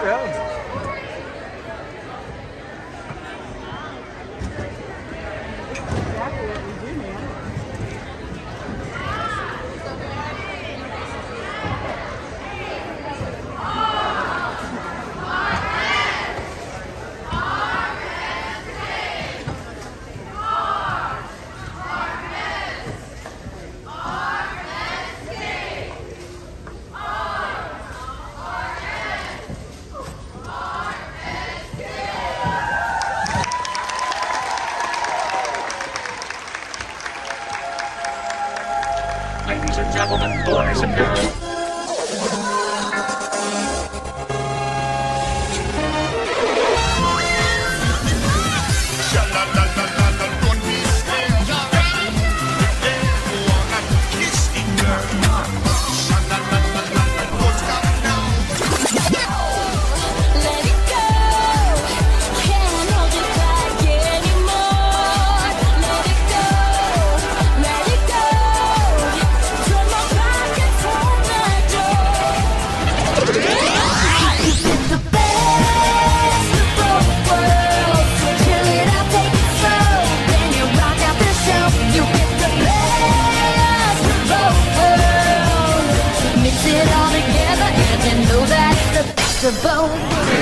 Yeah. Ladies and gentlemen, boys and girls. The bone.